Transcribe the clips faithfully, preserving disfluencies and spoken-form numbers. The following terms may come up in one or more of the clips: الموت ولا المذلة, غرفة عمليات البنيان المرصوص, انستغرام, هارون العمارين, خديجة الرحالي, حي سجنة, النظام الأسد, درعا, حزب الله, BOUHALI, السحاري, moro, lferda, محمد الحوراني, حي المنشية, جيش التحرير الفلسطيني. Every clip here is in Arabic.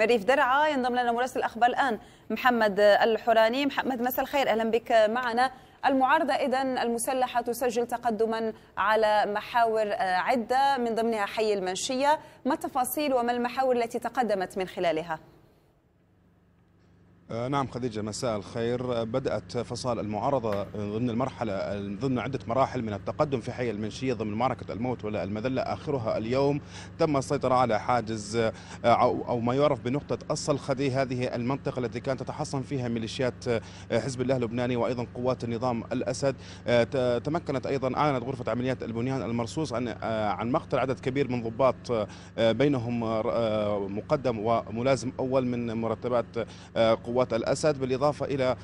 من ريف درعا ينضم لنا مراسل الأخبار الآن محمد الحوراني. محمد مساء الخير، أهلا بك معنا. المعارضة إذن المسلحة تسجل تقدما على محاور عدة من ضمنها حي المنشية، ما التفاصيل وما المحاور التي تقدمت من خلالها؟ نعم خديجة مساء الخير، بدأت فصائل المعارضة ضمن المرحلة ضمن عدة مراحل من التقدم في حي المنشية ضمن معركة الموت ولا المذلة، آخرها اليوم تم السيطرة على حاجز أو ما يعرف بنقطة الصلخدي. هذه المنطقة التي كانت تتحصن فيها ميليشيات حزب الله اللبناني وأيضا قوات النظام الأسد. تمكنت أيضا أعلنت غرفة عمليات البنيان المرصوص عن عن مقتل عدد كبير من ضباط بينهم مقدم وملازم أول من مرتبات قوات الأسد، بالإضافة إلى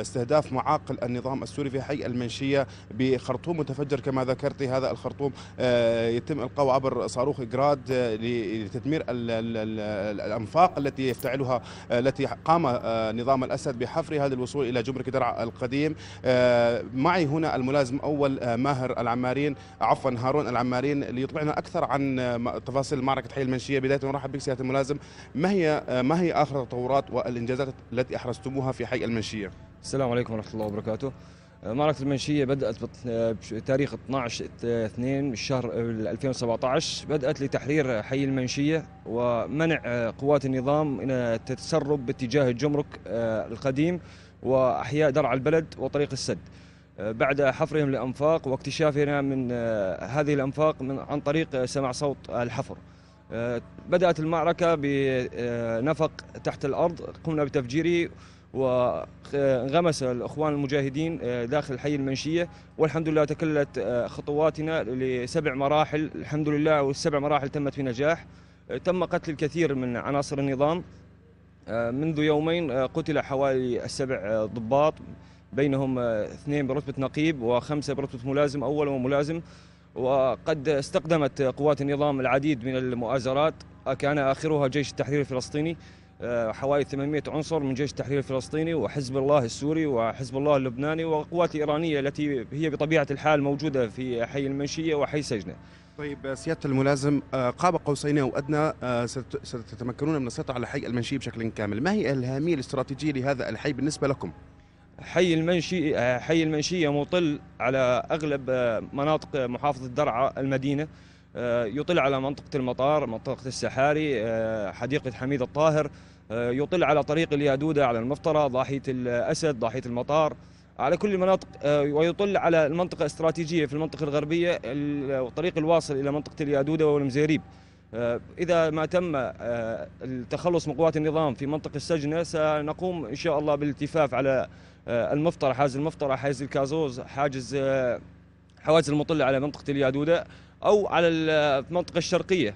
استهداف معاقل النظام السوري في حي المنشية بخرطوم متفجر كما ذكرت. هذا الخرطوم يتم إلقاؤه عبر صاروخ إجراد لتدمير الأنفاق التي يفتعلها التي قام نظام الأسد بحفرها للوصول إلى جمرك درعا القديم. معي هنا الملازم أول ماهر العمارين عفوا هارون العمارين ليطلعنا أكثر عن تفاصيل معركة حي المنشية. بداية نرحب بك سيادة الملازم، ما هي ما هي آخر التطورات والإنجازات التي أحرزتموها في حي المنشية؟ السلام عليكم ورحمة الله وبركاته. معركة المنشية بدأت بتاريخ اثني عشر اثنين الشهر ألفين وسبعة عشر، بدأت لتحرير حي المنشية ومنع قوات النظام من التسرب باتجاه الجمرك القديم وأحياء درعا البلد وطريق السد، بعد حفرهم لأنفاق واكتشافنا من هذه الأنفاق من عن طريق سماع صوت الحفر. بدأت المعركة بنفق تحت الأرض قمنا بتفجيره وانغمس الأخوان المجاهدين داخل حي المنشية، والحمد لله تكلت خطواتنا لسبع مراحل الحمد لله، والسبع مراحل تمت بنجاح. تم قتل الكثير من عناصر النظام، منذ يومين قتل حوالي السبع ضباط بينهم اثنين برتبة نقيب وخمسة برتبة ملازم أول وملازم، وقد استقدمت قوات النظام العديد من المؤازرات كان آخرها جيش التحرير الفلسطيني، حوالي ثمانمئة عنصر من جيش التحرير الفلسطيني وحزب الله السوري وحزب الله اللبناني والقوات الإيرانية التي هي بطبيعة الحال موجودة في حي المنشية وحي سجنة. طيب سيادة الملازم، قاب قوسين أو أدنى ستتمكنون من السيطرة على حي المنشية بشكل كامل، ما هي الأهمية الاستراتيجية لهذا الحي بالنسبة لكم؟ حي المنشية حي المنشية مطل على أغلب مناطق محافظة درعا المدينة، يطل على منطقة المطار، منطقة السحاري، حديقة حميد الطاهر، يطل على طريق اليادودة، على المفطرة، ضاحية الأسد، ضاحية المطار، على كل المناطق، ويطل على المنطقة الاستراتيجية في المنطقة الغربية الطريق الواصل إلى منطقة اليادودة والمزيريب. إذا ما تم التخلص من قوات النظام في منطقة السجنة سنقوم إن شاء الله بالالتفاف على المفطرة، حاجز المفطرة، حاجز الكازوز، حاجز حواجز المطلة على منطقة اليادودة أو على المنطقة الشرقية.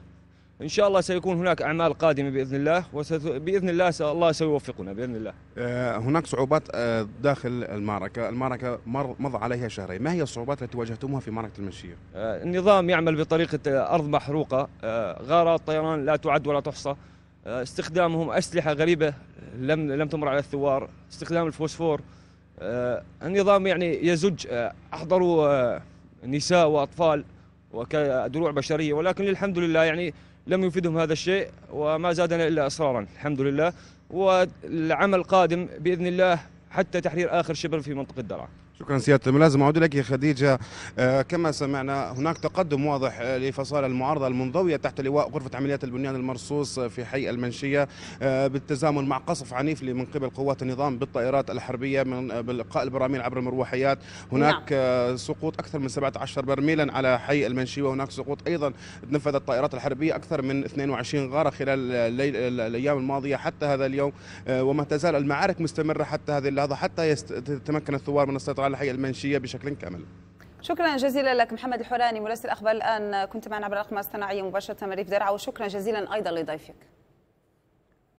إن شاء الله سيكون هناك أعمال قادمة بإذن الله، وبإذن الله الله سيوفقنا بإذن الله. هناك صعوبات داخل المعركة، المعركة مضى عليها شهرين، ما هي الصعوبات التي واجهتموها في معركة المنشية؟ النظام يعمل بطريقة أرض محروقة، غارات طيران لا تعد ولا تحصى، استخدامهم أسلحة غريبة لم لم تمر على الثوار، استخدام الفوسفور. النظام يعني يزج، أحضروا نساء وأطفال وكدروع بشرية، ولكن الحمد لله يعني لم يفيدهم هذا الشيء وما زادنا إلا إصرارا الحمد لله، والعمل قادم بإذن الله حتى تحرير آخر شبر في منطقة درعا. شكرا سيادة الملازم. أعود لك يا خديجة، كما سمعنا هناك تقدم واضح لفصائل المعارضة المنضوية تحت لواء غرفة عمليات البنيان المرصوص في حي المنشية بالتزامن مع قصف عنيف من قبل قوات النظام بالطائرات الحربية من بإلقاء البراميل عبر المروحيات. هناك نعم. سقوط أكثر من سبعة عشر برميلا على حي المنشية، وهناك سقوط أيضا تنفذت الطائرات الحربية أكثر من اثنتين وعشرين غارة خلال الأيام الماضية حتى هذا اليوم، وما تزال المعارك مستمرة حتى هذه اللحظة حتى يتمكن الثوار من السيطرة على حي المنشية بشكل كامل. شكرا جزيلا لك محمد الحوراني مراسل الأخبار الآن، كنت معنا عبر الأقمار الصناعية مباشرة من ريف درعا، وشكرا جزيلا أيضا لضيفك.